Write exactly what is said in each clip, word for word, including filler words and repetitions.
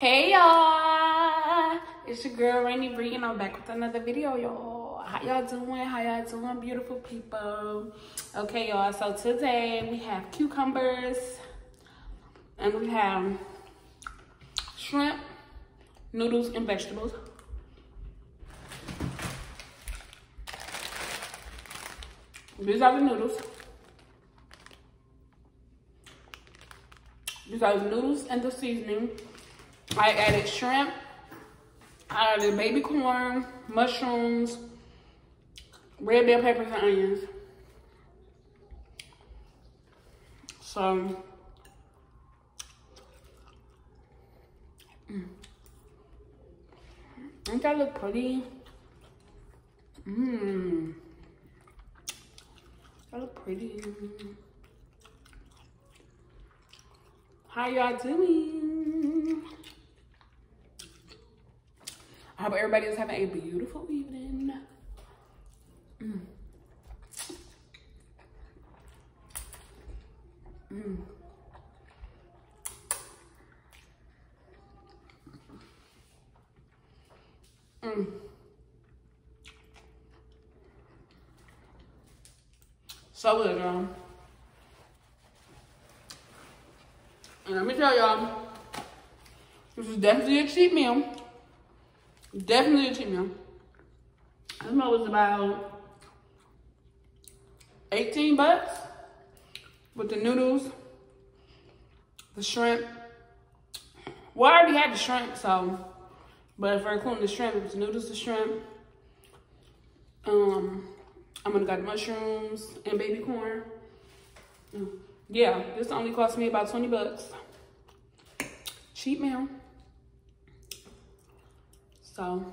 Hey y'all, it's your girl Rainy Bree and I'm back with another video, y'all. How y'all doing? How y'all doing, beautiful people? Okay, y'all, so today we have cucumbers and we have shrimp, noodles, and vegetables. These are the noodles. These are the noodles and the seasoning. I added shrimp, I added baby corn, mushrooms, red bell peppers, and onions. So, mm. Don't that look pretty? Mmm. That look pretty. How y'all doing? I hope everybody is having a beautiful evening. Mm. Mm. Mm. So good, y'all. And let me tell y'all, this is definitely a cheat meal. Definitely a cheat meal. This meal was about eighteen bucks with the noodles, the shrimp. Well, I already had the shrimp, so, but if we're including the shrimp, it was the noodles, the shrimp. Um, I'm gonna got the mushrooms and baby corn. Yeah, this only cost me about twenty bucks. Cheap meal. So,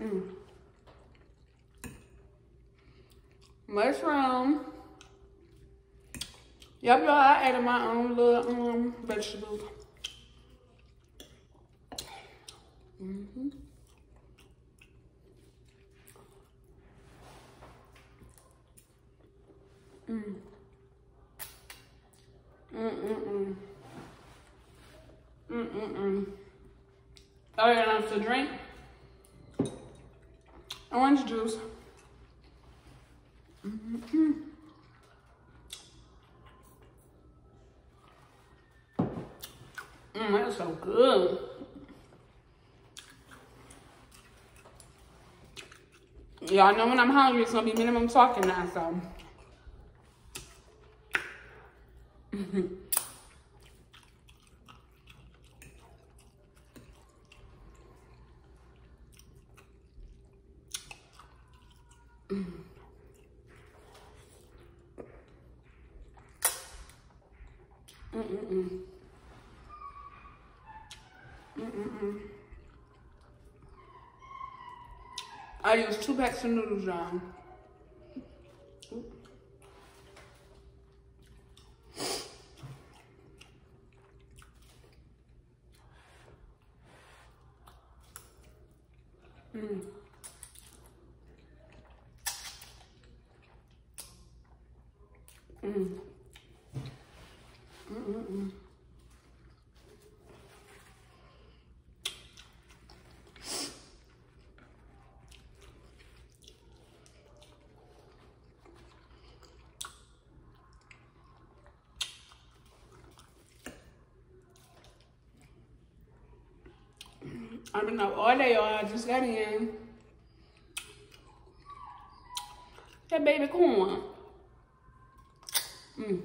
mm. mushroom. Yep, y'all, I added my own little um, vegetables. Mm-hmm. Mm. Mm-mm-mm. Mm-mm-mm. Oh, and I have to drink orange juice. Mm-mm-mm. Mm, that's so good. Y'all know when I'm hungry, it's gonna be minimum talking now, so. Mm-hmm. Mm. Mm-mm-mm. Mm-mm-mm. I used two packs of noodles, y'all. Mm. Mm. Mm-mm-mm. I've been up all day, y'all. I just got in. That baby corn. Mm.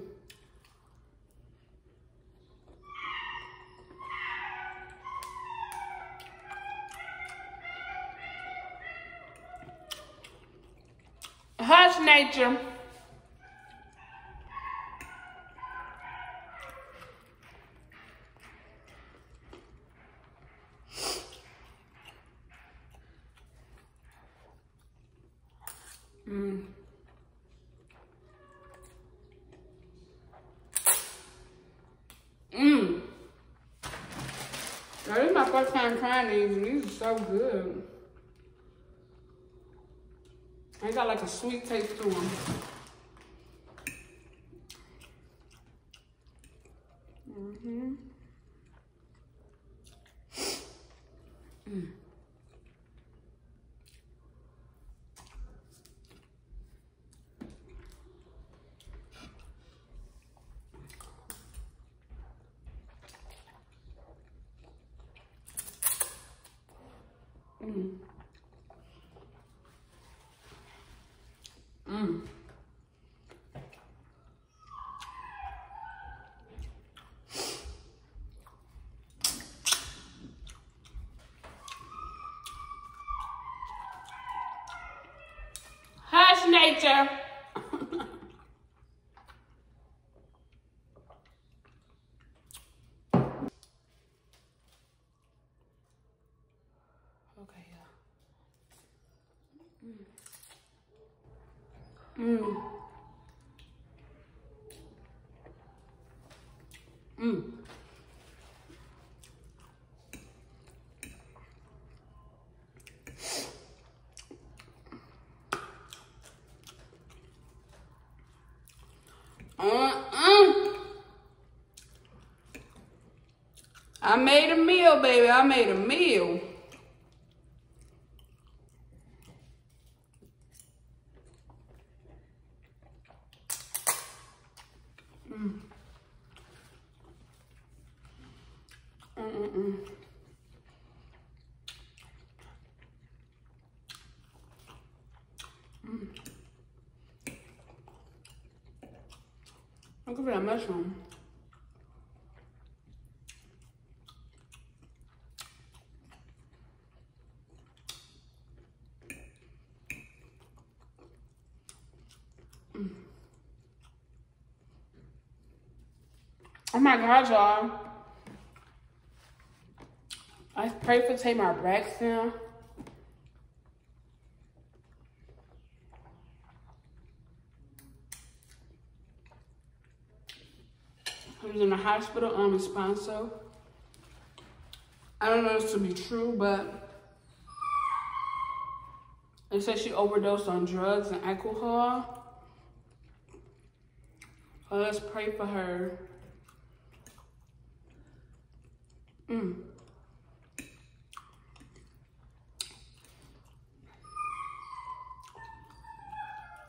Hush, nature. Mm. Mmm. This is my first time trying these and these are so good. They got like a sweet taste to them. Mm-hmm. Mm. Mm. Mm. Hush, nature. Mmm. Mmm. Mm-mm. I made a meal, baby. I made a meal. Look at that mushroom. Mm. Oh my God, y'all. I pray for Tamar Braxton. He was in the hospital on responso. I don't know this to be true, but they said she overdosed on drugs and alcohol. So let's pray for her. Mm.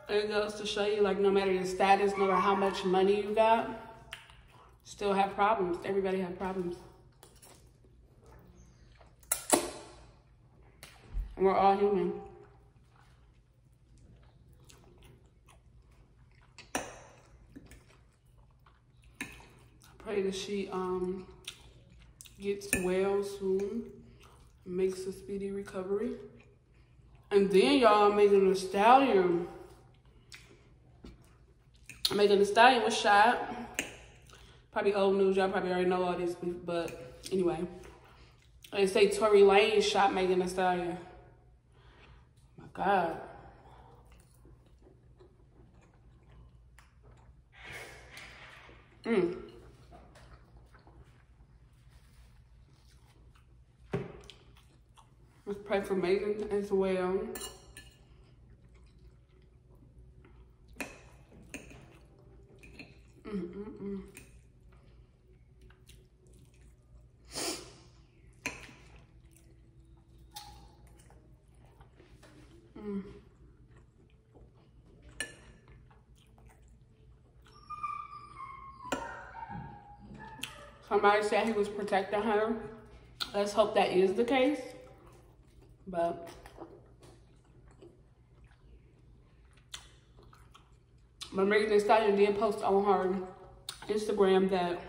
It goes to show you, like, no matter your status, no matter how much money you got, still have problems. Everybody have problems. And we're all human. I pray that she um gets well soon, makes a speedy recovery. And then y'all, Megan Thee Stallion. Megan Thee Stallion was shot. Probably old news, y'all probably already know all this, but anyway. They say Tory Lanez shot Megan Thee Stallion. My God. Mm. Let's pray for Megan as well. Mm-mm-mm. Mm. Somebody said he was protecting her. Let's hope that is the case. But but Megan Thee Stallion did post on her Instagram that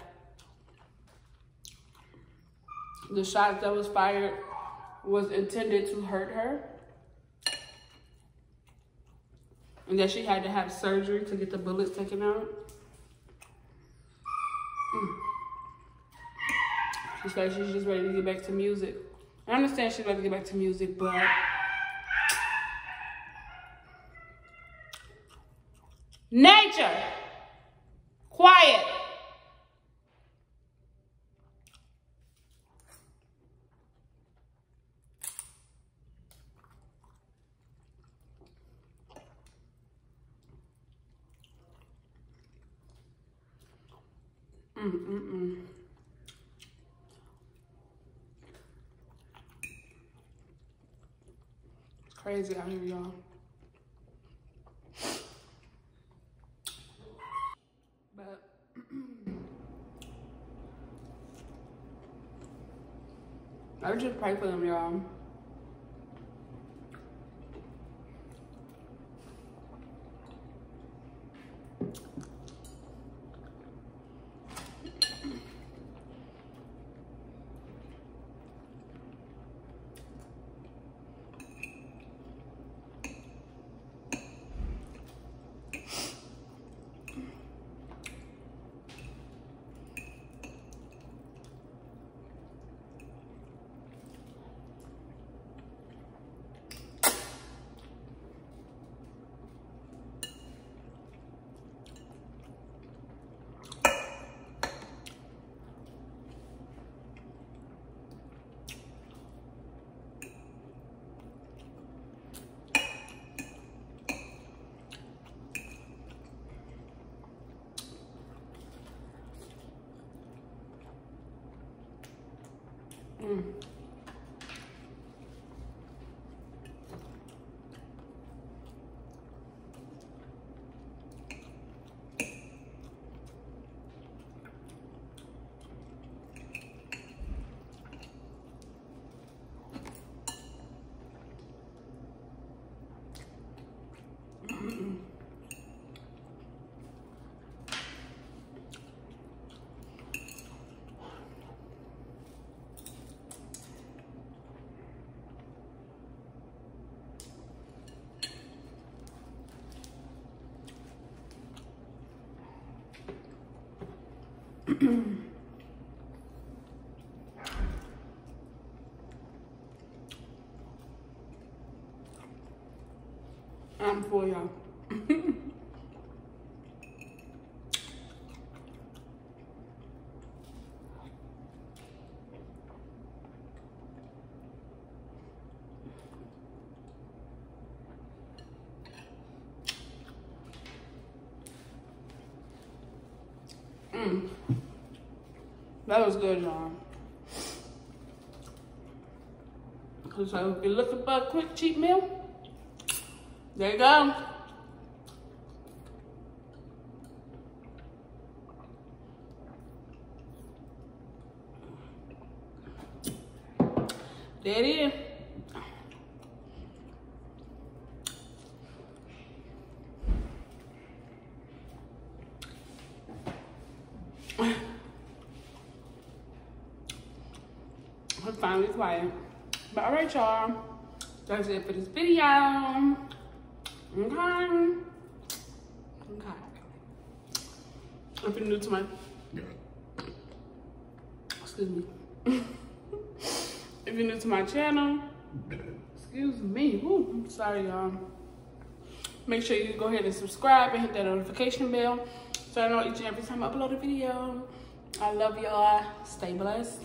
the shot that was fired was intended to hurt her, and that she had to have surgery to get the bullets taken out. Mm. She said she's just ready to get back to music. I understand she's ready to get back to music, but nature, quiet. Mm-mm-mm. It's crazy out here, y'all. But I would just pray for them, y'all. Mm. I'm full, y'all. mm. That was good, y'all. So if you're looking for a quick cheat meal, there you go. There it is. I'm finally quiet. But all right, y'all. That's it for this video. Okay. Okay. If you're new to my, yeah. excuse me. If you're new to my channel, excuse me. Ooh, I'm sorry, y'all. Make sure you go ahead and subscribe and hit that notification bell so I know each and every time I upload a video. I love y'all. Stay blessed.